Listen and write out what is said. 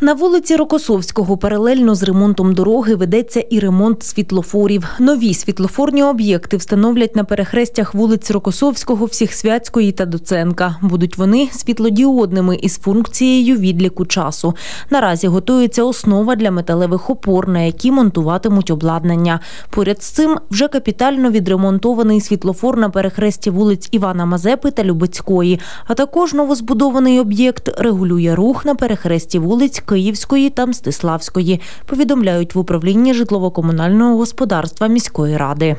На вулиці Рокосовського паралельно з ремонтом дороги ведеться і ремонт світлофорів. Нові світлофорні об'єкти встановлять на перехрестях вулиць Рокосовського, Всіхсвятської та Доценка. Будуть вони світлодіодними із функцією відліку часу. Наразі готується основа для металевих опор, на які монтуватимуть обладнання. Поряд з цим вже капітально відремонтований світлофор на перехресті вулиць Івана Мазепи та Любецької. А також новозбудований об'єкт регулює рух на перехресті вулиць Київської та Мстиславської, повідомляють в управлінні житлово-комунального господарства міської ради.